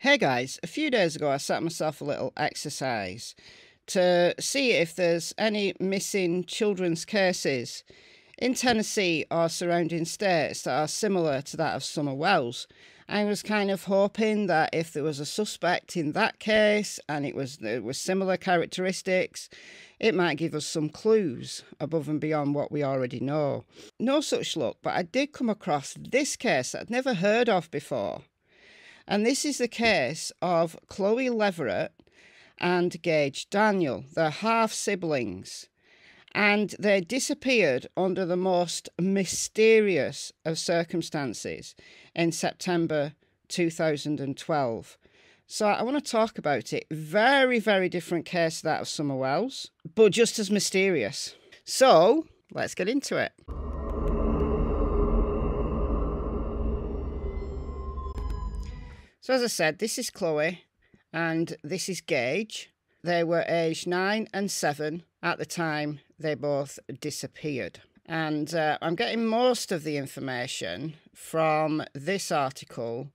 Hey guys, a few days ago I set myself a little exercise to see if there's any missing children's cases in Tennessee or surrounding states that are similar to that of Summer Wells. I was kind of hoping that if there was a suspect in that case and it was similar characteristics, it might give us some clues above and beyond what we already know. No such luck, but I did come across this case that I'd never heard of before. And this is the case of Chloie Leverett and Gage Daniel. They're half-siblings. And they disappeared under the most mysterious of circumstances in September 2012. So I want to talk about it. Very, very different case to that of Summer Wells, but just as mysterious. So let's get into it. So as I said, this is Chloie and this is Gage. They were aged 9 and 7 at the time they both disappeared. And I'm getting most of the information from this article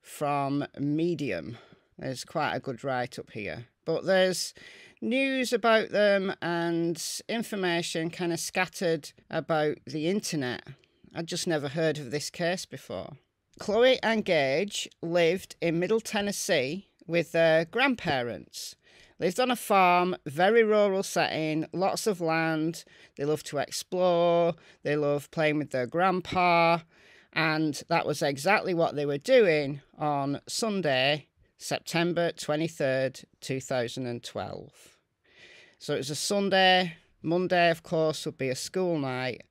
from Medium. There's quite a good write-up here. But there's news about them and information kind of scattered about the internet. I'd just never heard of this case before. Chloie and Gage lived in Middle Tennessee with their grandparents. Lived on a farm, very rural setting, lots of land. They loved to explore. They loved playing with their grandpa. And that was exactly what they were doing on Sunday, September 23rd, 2012. So it was a Sunday. Monday, of course, would be a school night.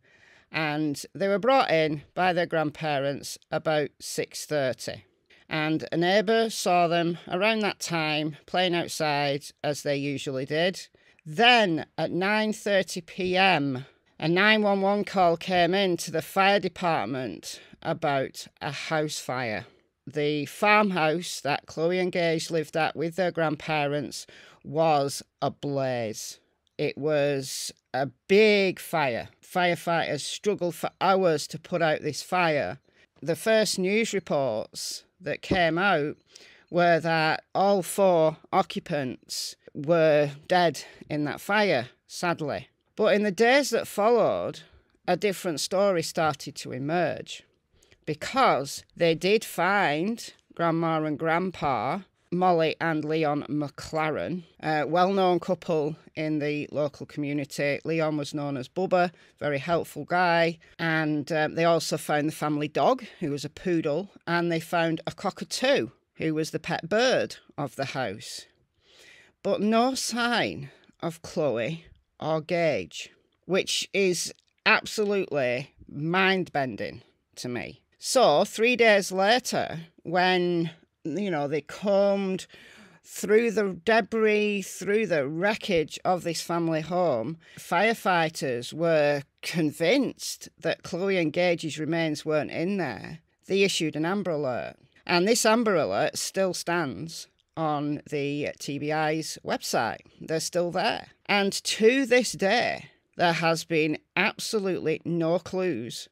And they were brought in by their grandparents about 6:30. And a neighbour saw them around that time playing outside, as they usually did. Then at 9:30 p.m, a 911 call came in to the fire department about a house fire. The farmhouse that Chloie and Gage lived at with their grandparents was ablaze. It was a big fire. Firefighters struggled for hours to put out this fire. The first news reports that came out were that all 4 occupants were dead in that fire, sadly. But in the days that followed, a different story started to emerge, because they did find Grandma and Grandpa, Molly and Leon McLaren, a well-known couple in the local community. Leon was known as Bubba, very helpful guy. And they also found the family dog, who was a poodle, and they found a cockatoo, who was the pet bird of the house. But no sign of Chloie or Gage, which is absolutely mind-bending to me. So 3 days later, when they combed through the debris, through the wreckage of this family home, firefighters were convinced that Chloie and Gage's remains weren't in there. They issued an Amber Alert. And this Amber Alert still stands on the TBI's website. They're still there. And to this day, there has been absolutely no clues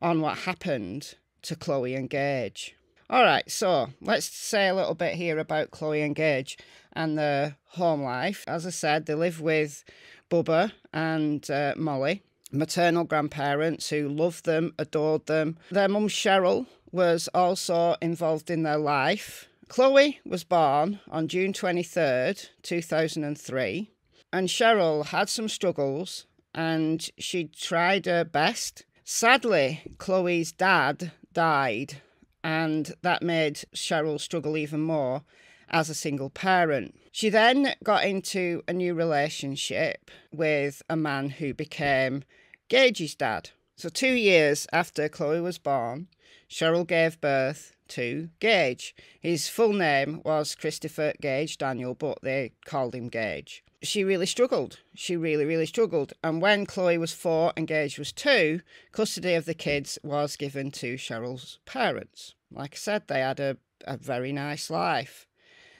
on what happened to Chloie and Gage. All right, so let's say a little bit here about Chloie and Gage and their home life. As I said, they live with Bubba and Molly, maternal grandparents who loved them, adored them. Their mum, Cheryl, was also involved in their life. Chloie was born on June 23rd, 2003, and Cheryl had some struggles and she tried her best. Sadly, Chloie's dad died, and that made Cheryl struggle even more as a single parent. She then got into a new relationship with a man who became Gage's dad. So 2 years after Chloie was born, Cheryl gave birth to Gage. His full name was Christopher Gage Daniel, but they called him Gage. She really struggled. She really, really struggled. And when Chloie was 4 and Gage was 2, custody of the kids was given to Cheryl's parents. Like I said, they had a very nice life.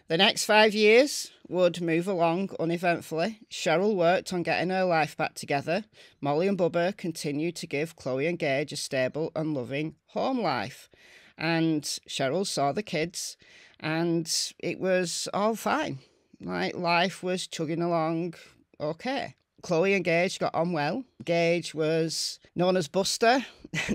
The next 5 years would move along uneventfully. Cheryl worked on getting her life back together. Molly and Bubba continued to give Chloie and Gage a stable and loving home life. And Cheryl saw the kids and it was all fine. Like, life was chugging along okay. Chloie and Gage got on well. Gage was known as Buster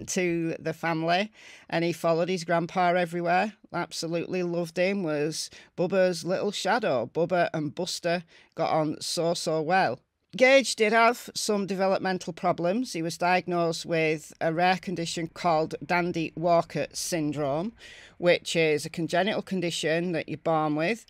to the family, and he followed his grandpa everywhere. Absolutely loved him, was Bubba's little shadow. Bubba and Buster got on so, so well. Gage did have some developmental problems. He was diagnosed with a rare condition called Dandy-Walker syndrome, which is a congenital condition that you're born with.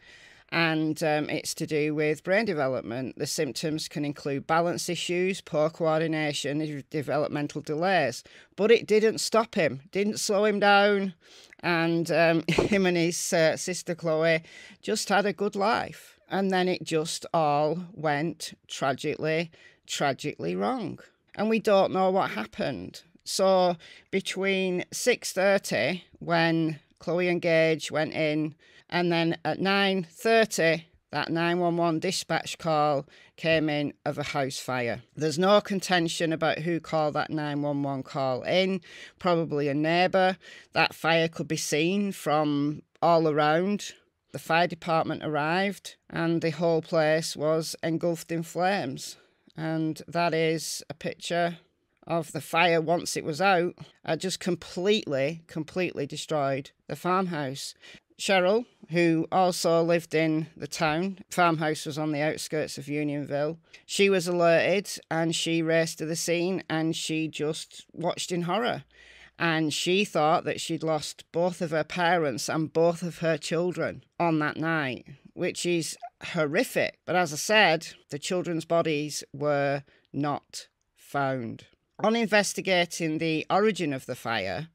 And it's to do with brain development. The symptoms can include balance issues, poor coordination, and developmental delays. But it didn't stop him, didn't slow him down. And him and his sister Chloie just had a good life. And then it just all went tragically wrong. And we don't know what happened. So between 6:30, when Chloie and Gage went in, and then at 9:30, that 911 dispatch call came in of a house fire. There's no contention about who called that 911 call in, probably a neighbour. That fire could be seen from all around. The fire department arrived and the whole place was engulfed in flames. And that is a picture of the fire once it was out. It just completely destroyed the farmhouse. Cheryl, who also lived in the town, farmhouse was on the outskirts of Unionville. She was alerted and she raced to the scene and she just watched in horror. And she thought that she'd lost both of her parents and both of her children on that night, which is horrific. But as I said, the children's bodies were not found. On investigating the origin of the fire,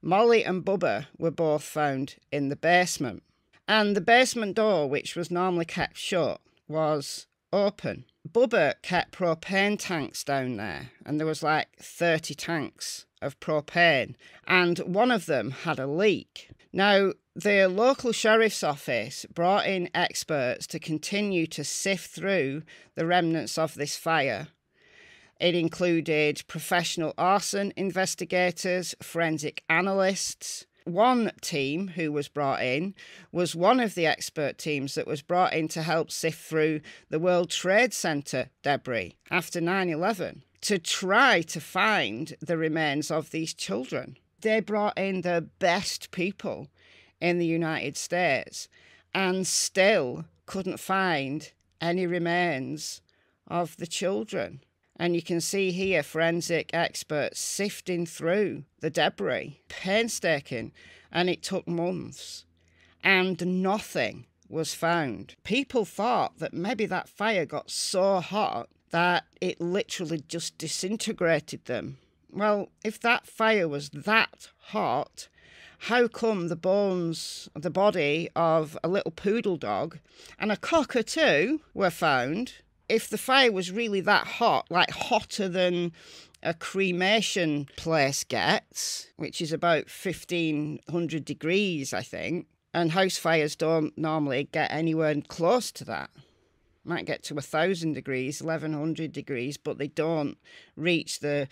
Molly and Bubba were both found in the basement. And the basement door, which was normally kept shut, was open. Bubba kept propane tanks down there, and there was like 30 tanks of propane, and one of them had a leak. Now, the local sheriff's office brought in experts to continue to sift through the remnants of this fire. It included professional arson investigators, forensic analysts. One team who was brought in was one of the expert teams that was brought in to help sift through the World Trade Center debris after 9/11 to try to find the remains of these children. They brought in the best people in the United States and still couldn't find any remains of the children. And you can see here forensic experts sifting through the debris, painstaking, and it took months. And nothing was found. People thought that maybe that fire got so hot that it literally just disintegrated them. Well, if that fire was that hot, how come the bones, the body of a little poodle dog and a cockatoo were found? If the fire was really that hot, like hotter than a cremation place gets, which is about 1,500 degrees, I think, and house fires don't normally get anywhere close to that. Might get to 1,000 degrees, 1,100 degrees, but they don't reach the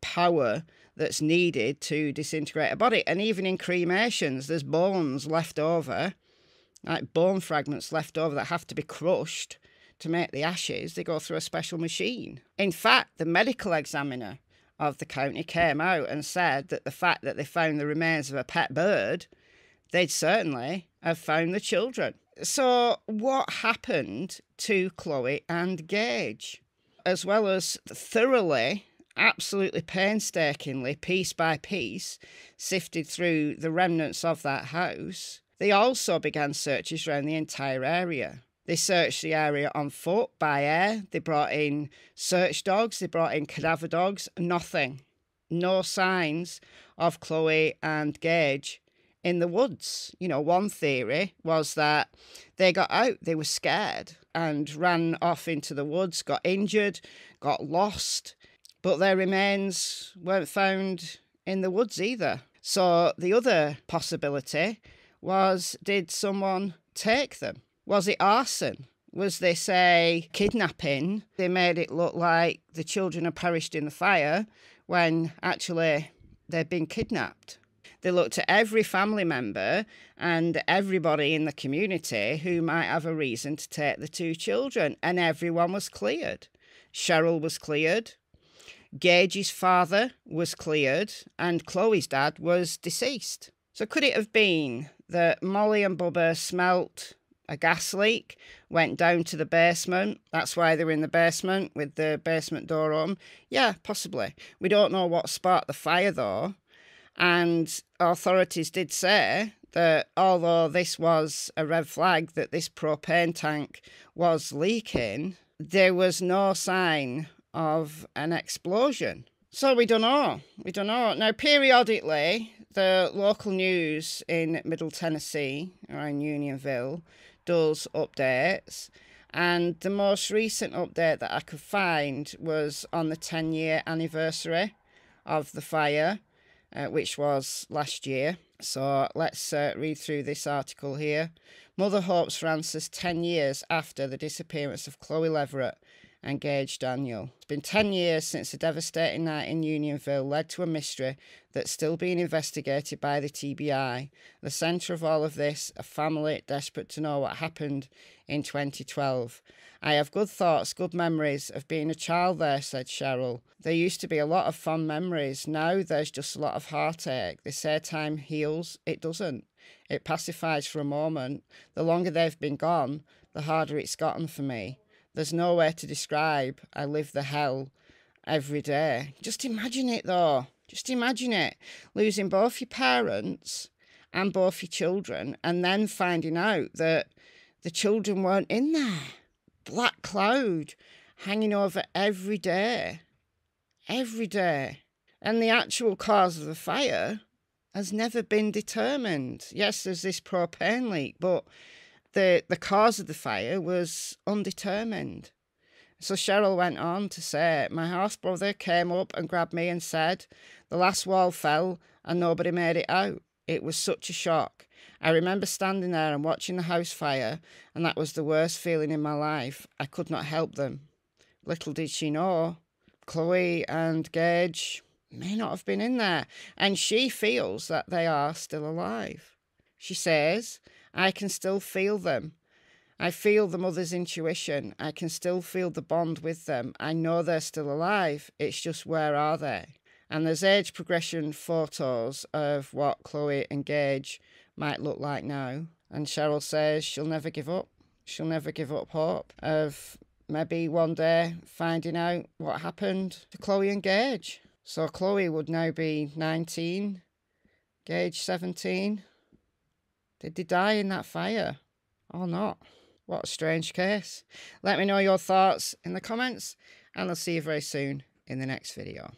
power that's needed to disintegrate a body. And even in cremations, there's bones left over, like bone fragments left over that have to be crushed to make the ashes. They go through a special machine. In fact, the medical examiner of the county came out and said that the fact that they found the remains of a pet bird, they'd certainly have found the children. So what happened to Chloie and Gage? As well as thoroughly, absolutely painstakingly, piece by piece, sifted through the remnants of that house, they also began searches around the entire area. They searched the area on foot, by air. They brought in search dogs. They brought in cadaver dogs. Nothing. No signs of Chloie and Gage in the woods. You know, one theory was that they got out. They were scared and ran off into the woods, got injured, got lost. But their remains weren't found in the woods either. So the other possibility was, did someone take them? Was it arson? Was this, say, kidnapping? They made it look like the children had perished in the fire when actually they'd been kidnapped. They looked at every family member and everybody in the community who might have a reason to take the two children, and everyone was cleared. Cheryl was cleared. Gage's father was cleared, and Chloe's dad was deceased. So could it have been that Molly and Bubba smelt a gas leak, went down to the basement? That's why they were in the basement with the basement door open. Yeah, possibly. We don't know what sparked the fire, though. And authorities did say that although this was a red flag that this propane tank was leaking, there was no sign of an explosion. So we don't know. We don't know. Now, periodically, the local news in Middle Tennessee, around Unionville, does updates. And the most recent update that I could find was on the 10-year anniversary of the fire, which was last year. So let's read through this article here. Mother hopes for answers 10 years after the disappearance of Chloie Leverett and Gage Daniel. It's been 10 years since the devastating night in Unionville led to a mystery that's still being investigated by the TBI. The centre of all of this, a family desperate to know what happened in 2012. I have good thoughts, good memories of being a child there, said Cheryl. There used to be a lot of fond memories. Now there's just a lot of heartache. They say time heals. It doesn't. It pacifies for a moment. The longer they've been gone, the harder it's gotten for me. There's no way to describe. I live the hell every day. Just imagine it, though. Just imagine it. Losing both your parents and both your children and then finding out that the children weren't in there. Black cloud hanging over every day. Every day. And the actual cause of the fire has never been determined. Yes, there's this propane leak, but the cause of the fire was undetermined. So Cheryl went on to say, my half brother came up and grabbed me and said, the last wall fell and nobody made it out. It was such a shock. I remember standing there and watching the house fire, and that was the worst feeling in my life. I could not help them. Little did she know, Chloe and Gage may not have been in there, and she feels that they are still alive. She says, I can still feel them. I feel the mother's intuition. I can still feel the bond with them. I know they're still alive. It's just where are they? And there's age progression photos of what Chloe and Gage might look like now. And Cheryl says she'll never give up. She'll never give up hope of maybe one day finding out what happened to Chloe and Gage. So Chloe would now be 19, Gage 17. Did they die in that fire or not? What a strange case. Let me know your thoughts in the comments, and I'll see you very soon in the next video.